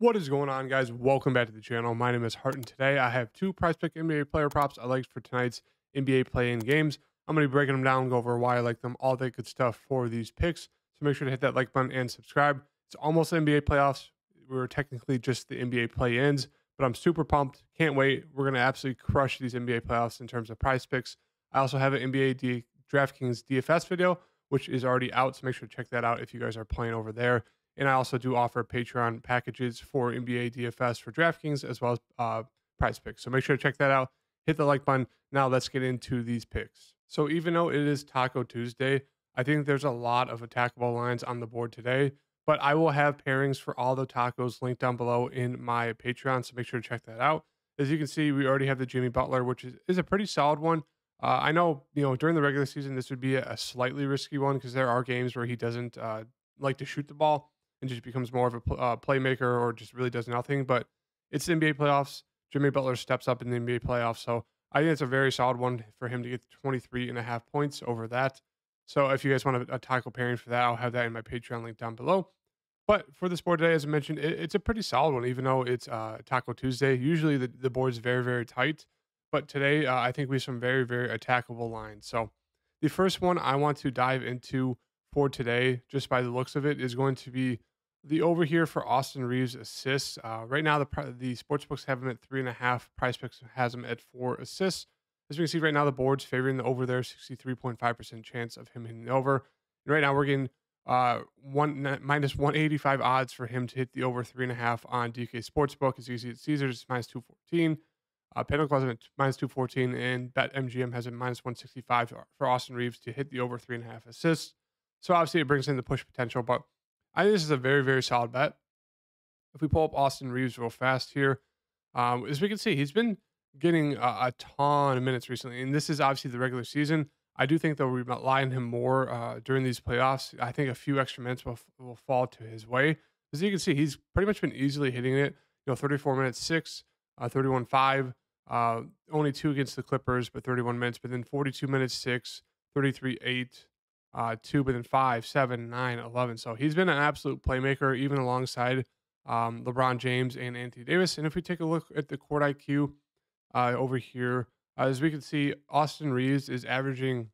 What is going on, guys? Welcome back to the channel. My name is Hart, and today I have two Prize Pick NBA player props I like for tonight's NBA play-in games. I'm going to be breaking them down, go over why I like them, all that good stuff for these picks. So make sure to hit that like button and subscribe. It's almost NBA playoffs. We were technically just the NBA play-ins, but I'm super pumped. Can't wait. We're going to absolutely crush these NBA playoffs in terms of Prize Picks. I also have an NBA DraftKings DFS video, which is already out, so make sure to check that out if you guys are playing over there. And I also do offer Patreon packages for NBA DFS for DraftKings as well as Prize Picks. So make sure to check that out. Hit the like button. Now let's get into these picks. So even though it is Taco Tuesday, I think there's a lot of attackable lines on the board today. But I will have pairings for all the tacos linked down below in my Patreon. So make sure to check that out. As you can see, we already have the Jimmy Butler, which is a pretty solid one. I know, you know, during the regular season, this would be a slightly risky one because there are games where he doesn't like to shoot the ball and just becomes more of a playmaker or just really does nothing. But it's the NBA playoffs. Jimmy Butler steps up in the NBA playoffs. So I think it's a very solid one for him to get 23.5 points over that. So if you guys want a tackle pairing for that, I'll have that in my Patreon link down below. But for this board today, as I mentioned, it's a pretty solid one, even though it's Taco Tuesday. Usually the board's very, very tight. But today, I think we have some very, very attackable lines. So the first one I want to dive into for today, just by the looks of it, is going to be the over here for Austin Reaves assists. Right now, the sportsbooks have him at 3.5. Prize Picks has him at 4 assists. As we can see right now, the board's favoring the over there, 63.5% chance of him hitting the over. And right now, we're getting -185 odds for him to hit the over 3.5 on DK Sportsbook. As you can see at Caesars, it's -214. Pinnacle has him at -214, and MGM has it -165 for Austin Reaves to hit the over 3.5 assists. So obviously, it brings in the push potential, but I think this is a very, very solid bet. If we pull up Austin Reaves real fast here, as we can see, he's been getting a ton of minutes recently, and this is obviously the regular season. I do think they'll rely on him more during these playoffs. I think a few extra minutes will fall to his way. As you can see, he's pretty much been easily hitting it. You know, 34 minutes 6, 31-5, only 2 against the Clippers, but 31 minutes. But then 42 minutes 6, 33-8. 2, but then 5, 7, 9, 11. So he's been an absolute playmaker, even alongside LeBron James and Anthony Davis. And if we take a look at the Court IQ over here, as we can see, Austin Reaves is averaging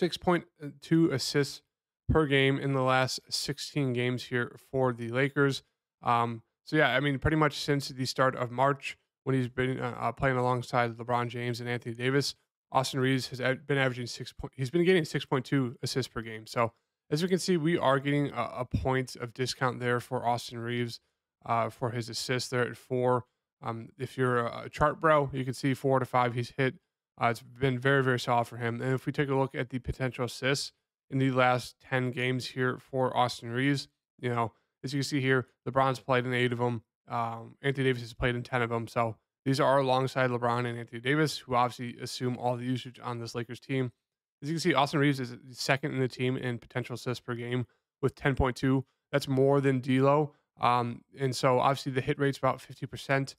6.2 assists per game in the last 16 games here for the Lakers. So yeah, I mean, pretty much since the start of March, when he's been playing alongside LeBron James and Anthony Davis, Austin Reaves has been averaging he's been getting 6.2 assists per game. So as we can see, we are getting a point of discount there for Austin Reaves for his assists there at 4. If you're a chart bro, you can see 4 to 5 he's hit. It's been very, very solid for him. And if we take a look at the potential assists in the last 10 games here for Austin Reaves, you know, as you can see here, LeBron's played in 8 of them. Anthony Davis has played in 10 of them. So these are alongside LeBron and Anthony Davis, who obviously assume all the usage on this Lakers team. As you can see, Austin Reaves is second in the team in potential assists per game with 10.2. That's more than D-Lo. And so obviously the hit rate's about 50%.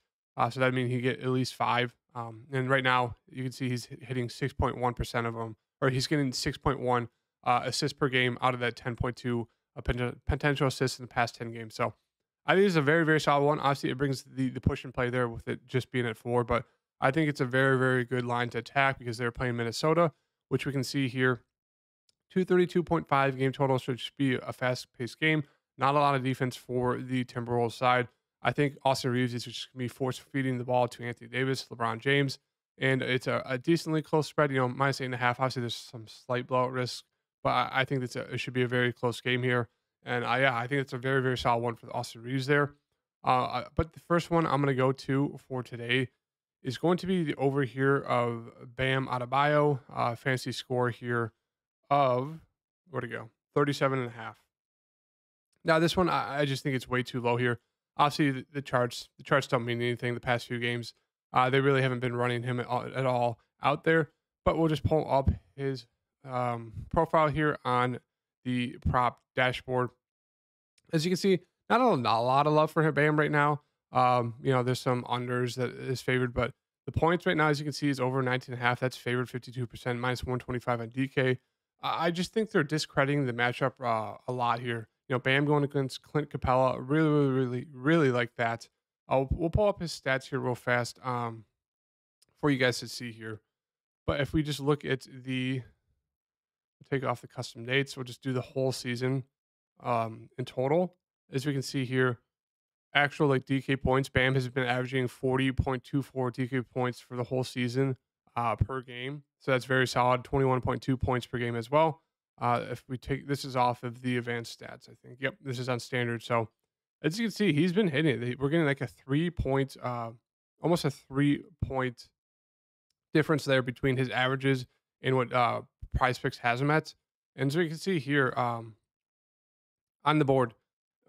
So that means he get at least 5. And right now you can see he's hitting 6.1% of them, or he's getting 6.1 assists per game out of that 10.2 potential assists in the past 10 games. So I think it's a very, very solid one. Obviously, it brings the push and play there with it just being at 4, but I think it's a very, very good line to attack because they're playing Minnesota, which we can see here. 232.5 game total, should be a fast-paced game. Not a lot of defense for the Timberwolves side. I think Austin Reaves is just going to be force-feeding the ball to Anthony Davis, LeBron James, and it's a decently close spread, you know, -8.5. Obviously, there's some slight blowout risk, but I think it should be a very close game here. And I think it's a very, very solid one for Austin Reaves there. But the first one I'm going to go to for today is going to be the over here of Bam Adebayo. Fantasy score here of, where'd it go? 37.5. Now, this one, I just think it's way too low here. Obviously, the charts don't mean anything the past few games. They really haven't been running him at all out there. But we'll just pull up his profile here on the prop dashboard. As you can see, not a lot of love for Bam right now. You know, there's some unders that is favored, but the points right now, as you can see, is over 19.5. That's favored 52%, -125 on DK. I just think they're discrediting the matchup a lot here. You know, Bam going against Clint Capela. Really like that. We'll pull up his stats here real fast for you guys to see here. But if we just look at the, take off the custom dates, we'll just do the whole season in total. As we can see here, actual like DK points, Bam has been averaging 40.24 DK points for the whole season per game. So that's very solid, 21.2 points per game as well. If we take, this is off of the advanced stats, I think. Yep, this is on standard. So as you can see, he's been hitting it. We're getting like a 3 point, almost a 3 point difference there between his averages and what Prize Picks has him at. And so you can see here on the board,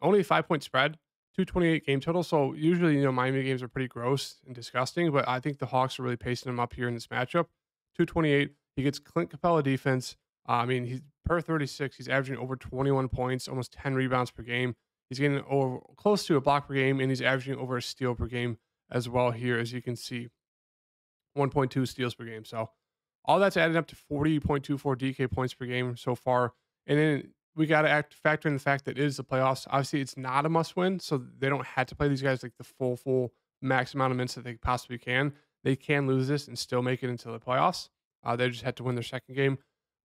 only a 5 point spread, 228 game total. So usually, you know, Miami games are pretty gross and disgusting, but I think the Hawks are really pacing him up here in this matchup. 228, he gets Clint Capela defense. I mean, he's per 36, he's averaging over 21 points, almost 10 rebounds per game. He's getting over close to a block per game, and he's averaging over a steal per game as well here, as you can see. 1.2 steals per game. So all that's added up to 40.24 DK points per game so far. And then we got to factor in the fact that it is the playoffs. Obviously, it's not a must-win, so they don't have to play these guys like the full max amount of minutes that they possibly can. They can lose this and still make it into the playoffs. They just have to win their second game.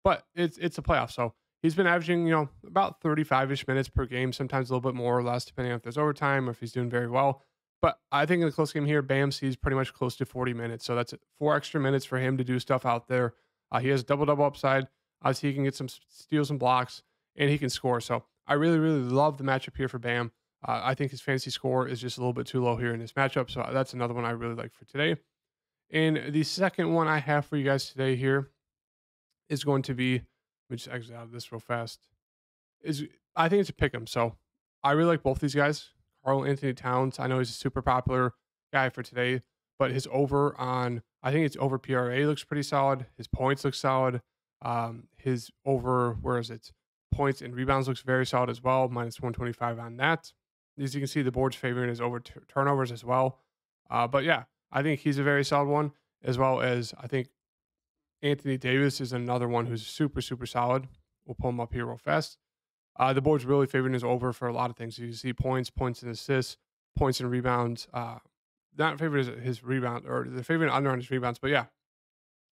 But it's a playoff, so he's been averaging, you know, about 35-ish minutes per game, sometimes a little bit more or less, depending on if there's overtime or if he's doing very well. But I think in a close game here, Bam sees pretty much close to 40 minutes. So that's 4 extra minutes for him to do stuff out there. He has double-double upside. Obviously, he can get some steals and blocks, and he can score. So I really love the matchup here for Bam. I think his fantasy score is just a little bit too low here in this matchup. So that's another one I really like for today. And the second one I have for you guys today here is going to be, let me just exit out of this real fast, is I think it's a pick 'em. So I really like both these guys. Karl-Anthony Towns, I know he's a super popular guy for today, but his over on, I think it's over PRA looks pretty solid. His points look solid. His over, where is it? Points and rebounds looks very solid as well, minus 125 on that. As you can see, the board's favoring his over turnovers as well. But yeah, I think he's a very solid one, as well as I think Anthony Davis is another one who's super solid. We'll pull him up here real fast. The board's really favoring his over for a lot of things. You can see points and assists, points and rebounds. Not favoring his rebound, or they're favoring under on his rebounds. But yeah,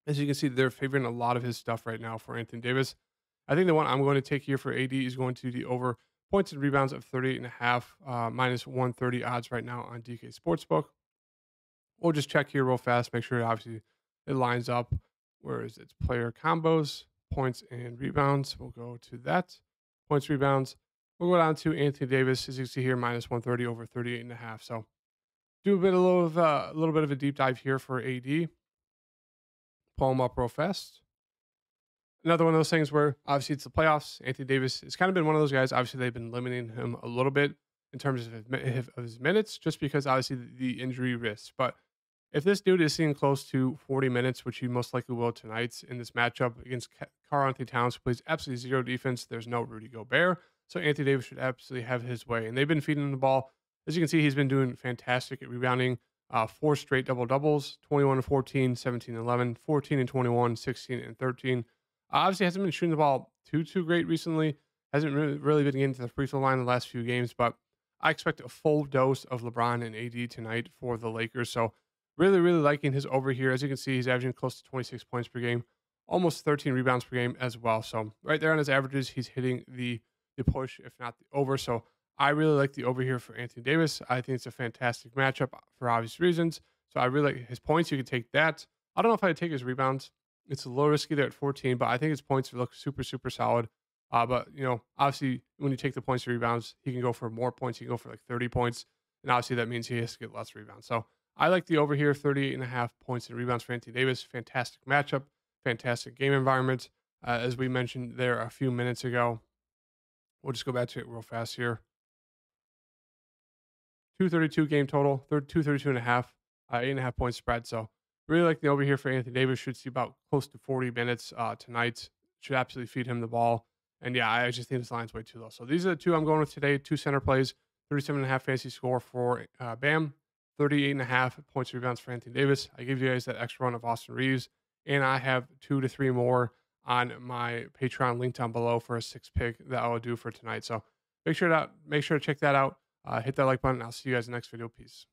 as you can see, they're favoring a lot of his stuff right now for Anthony Davis. I think the one I'm going to take here for AD is going to the over points and rebounds of 38.5, minus 130 odds right now on DK Sportsbook. We'll just check here real fast, make sure it obviously it lines up. Where is its player combos, points and rebounds? We'll go to that. Points, rebounds. We'll go down to Anthony Davis, as you can see here, minus 130 over 38.5. So do a little bit of a deep dive here for AD. Pull him up real fast. Another one of those things where obviously it's the playoffs. Anthony Davis has kind of been one of those guys. Obviously, they've been limiting him a little bit in terms of his minutes, just because obviously the injury risks. But if this dude is seeing close to 40 minutes, which he most likely will tonight in this matchup against Karl-Anthony Towns, who plays absolutely zero defense, there's no Rudy Gobert. So Anthony Davis should absolutely have his way. And they've been feeding him the ball. As you can see, he's been doing fantastic at rebounding. 4 straight double-doubles, 21-14, 17-11, 14-21, 16-13. Obviously, hasn't been shooting the ball too great recently. Hasn't really been getting to the free throw line the last few games, but I expect a full dose of LeBron and AD tonight for the Lakers. So Really liking his over here. As you can see, he's averaging close to 26 points per game, almost 13 rebounds per game as well. So right there on his averages, he's hitting the push, if not the over. So I really like the over here for Anthony Davis. I think it's a fantastic matchup for obvious reasons. So I really like his points. You can take that. I don't know if I'd take his rebounds. It's a little risky there at 14, but I think his points look super solid. But, you know, obviously when you take the points to rebounds, he can go for more points. He can go for like 30 points. And obviously that means he has to get less rebounds. So I like the over here, 38.5 points and rebounds for Anthony Davis. Fantastic matchup, fantastic game environment. As we mentioned there a few minutes ago, we'll just go back to it real fast here. 232 game total, 232.5, 8.5 point spread. So really like the over here for Anthony Davis. Should see about close to 40 minutes tonight. Should absolutely feed him the ball. And yeah, I just think this line's way too low. So these are the two I'm going with today. 2 center plays, 37.5 fantasy score for Bam. 38.5 points rebounds for Anthony Davis. I give you guys that extra one of Austin Reaves, and I have 2 to 3 more on my Patreon link down below for a 6 pick that I will do for tonight. So Make sure to check that out. Hit that like button. I'll see you guys in the next video. Peace.